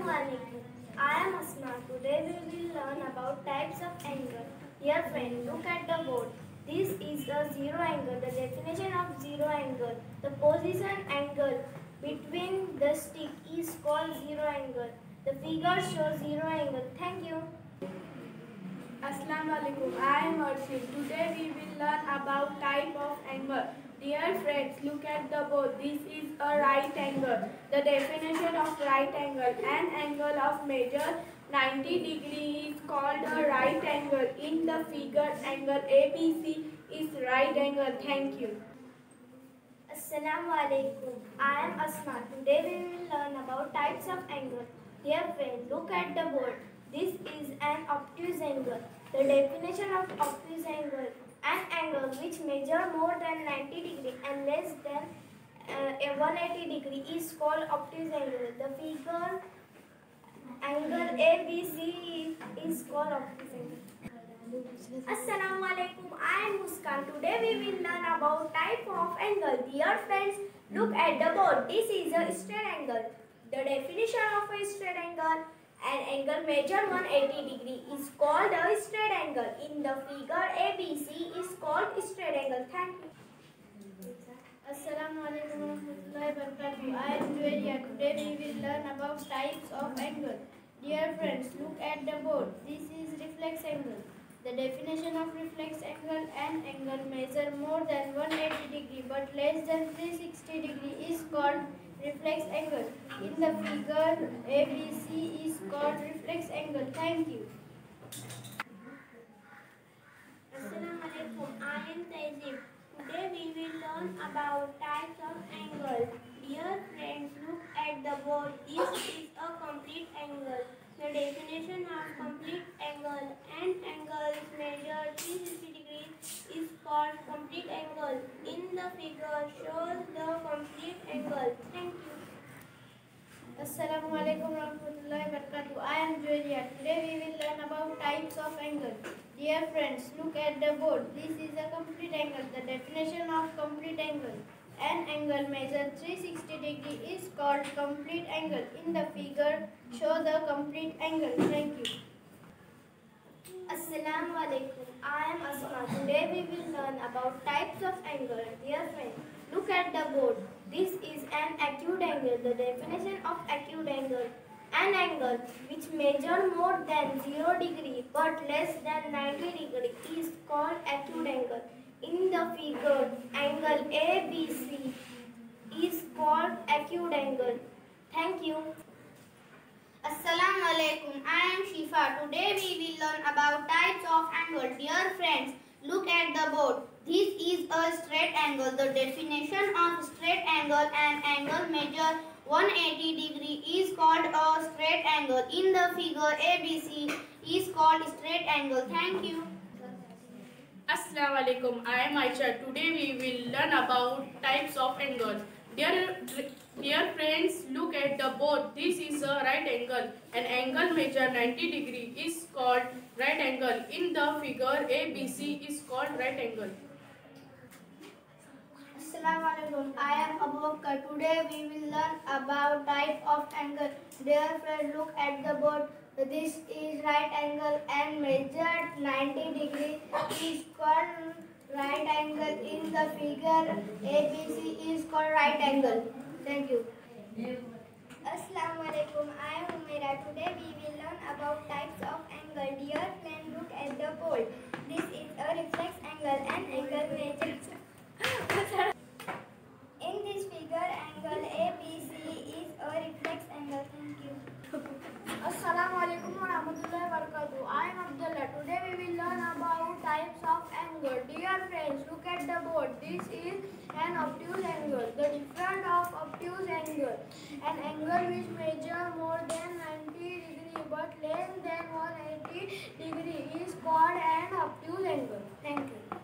Assalamu alaikum. I am Asma. Today we will learn about types of anger. Dear friend, look at the board. This is the zero anger. The definition of zero anger. The position angle between the stick is called zero angle. The figure shows zero angle. Thank you. Assalamu alaikum. I am Archie. Today we will learn about type of anger. Dear friends, look at the board. This is a right angle. The definition of right angle: an angle of measure 90 degrees is called a right angle. In the figure, angle ABC is right angle. Thank you. Assalamu alaikum. I am Asma. Today we will learn about types of angle. Dear friends, look at the board. This is an obtuse angle. The definition of obtuse angle: an angle which measures more than 90 degree and less than 180 degree is called obtuse angle. The figure angle ABC is called obtuse angle. Assalamu alaikum. I am Muskan. Today we will learn about type of angle. Dear friends, look at the board. This is a straight angle. The definition of a straight angle: an angle measured 180 degree is called a straight angle. In the figure, ABC is called straight angle. Thank you. Assalamu alaikum wa rahmatullahi wa barakatuh. I am Julia. Today we will learn about types of angle. Dear friends, look at the board. This is reflex angle. The definition of reflex angle: an angle measured more than 180 degree but less than 360 degree is called reflex angle. In the figure, ABC is called reflex angle. Thank you. Assalamu alaikum. I am Tajib. Today we will learn about types of angle. Dear friends, look at the board. This is a complete angle. The definition of complete angle: an angle measured 360 degrees is called complete angle. In the figure, shows the complete angle. Thank you. Assalamu alaikum wa rahmatullahi wa barakatuh. I am Julia. Today we will learn about types of angle. Dear friends, look at the board. This is a complete angle. The definition of complete angle: an angle measured 360 degree is called complete angle. In the figure, show the complete angle. Thank you. Assalamu alaikum. I am Asma. Today we will learn about types of angle. Dear friends, look at the board. This is an acute angle. The definition of acute angle: an angle which measures more than 0 degree but less than 90 degree is called acute angle. In the figure, angle ABC is called acute angle. Thank you. Assalamu alaikum. I am Shifa. Today we will learn about types of angle. Dear friends, look at the board. This is a straight angle. The definition of straight angle: an angle measure 180 degree is called a straight angle. In the figure, ABC is called straight angle. Thank you. Assalamu alaikum. I am Aisha. Today we will learn about types of angles. Dear friends, look at the board. This is a right angle. An angle measured 90 degree is called right angle. In the figure, ABC is called right angle. Assalamu alaikum. I am Abubakar. Today we will learn about type of angle. Dear friends, look at the board. This is right angle and measured 90 degree is called right angle. In the figure, ABC is called right angle. Thank you. Assalamu alaikum. I am Amira. Today we will learn about types of angle. Dear friend, look at the board. This is a reflex angle and angle measured. In this figure, angle ABC is a reflex angle. Thank you. Assalamu alaikum wa rahmatullahi wa barakatuh. I am Abdullah. Today we will learn about types of angle. Dear friends, look at the board. This is an obtuse angle. The difference of obtuse angle: an angle which measures more than 90 degree but less than 180 degree is called an obtuse angle. Thank you.